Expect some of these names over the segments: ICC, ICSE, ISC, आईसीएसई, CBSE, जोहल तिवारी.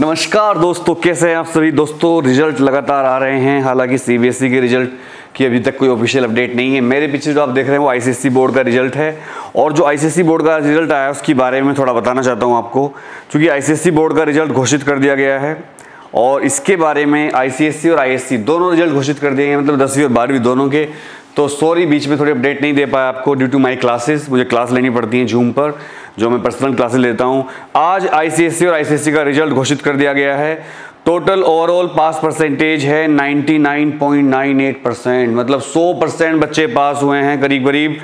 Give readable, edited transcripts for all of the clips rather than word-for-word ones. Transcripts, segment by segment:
नमस्कार दोस्तों, कैसे हैं आप सभी दोस्तों। रिजल्ट लगातार आ रहे हैं, हालांकि सीबीएसई के रिजल्ट की अभी तक कोई ऑफिशियल अपडेट नहीं है। मेरे पीछे जो आप देख रहे हैं वो आईसीसी बोर्ड का रिजल्ट है, और जो आईसीसी बोर्ड का रिजल्ट आया उसके बारे में थोड़ा बताना चाहता हूं आपको। चूँकि आईसीसी बोर्ड का रिजल्ट घोषित कर दिया गया है और इसके बारे में आईसीएसई और आईएससी दोनों रिजल्ट घोषित कर दिए गए, मतलब 10वीं और 12वीं दोनों के। तो सॉरी, बीच में थोड़ी अपडेट नहीं दे पाया आपको ड्यू टू माय क्लासेस। मुझे क्लास लेनी पड़ती है जूम पर, जो मैं पर्सनल क्लासेस लेता हूं। आज आईसीएसई और आईसीसी का रिजल्ट घोषित कर दिया गया है। टोटल ओवरऑल पास परसेंटेज है 99.98%, मतलब 100% बच्चे पास हुए हैं करीब करीब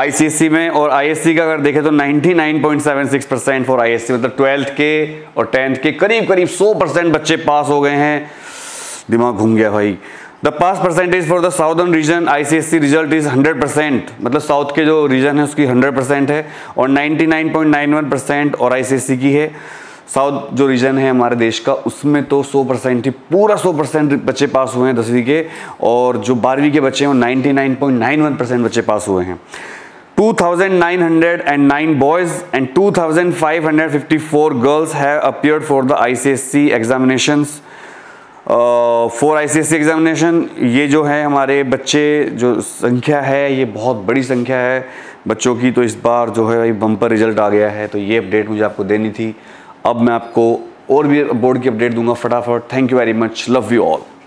आईसीएसई में। और आईएससी का अगर देखें तो 99.76% फॉर आईएससी, मतलब 12th के और 10th के करीब करीब 100% बच्चे पास हो गए हैं। दिमाग घूम गया भाई। The pass percentage for the southern region आईसीएसई result is 100%, मतलब साउथ के जो रीजन है उसकी 100% है, और 99.91% और आईसीएससी की है। साउथ जो रीजन है हमारे देश का उसमें तो 100% ही, पूरा 100% बच्चे पास हुए हैं 10वीं के, और जो 12वीं के बच्चे हैं वो 99.91% बच्चे पास हुए हैं। 2,909 boys and 2,554 girls have appeared for the आईसीएसई examinations. For आईसीएसई examination ये जो है हमारे बच्चे, जो संख्या है ये बहुत बड़ी संख्या है बच्चों की। तो इस बार जो है भाई बम्पर रिजल्ट आ गया है, तो ये अपडेट मुझे आपको देनी थी। अब मैं आपको और भी बोर्ड की अपडेट दूंगा फटाफट। Thank you very much, love you all.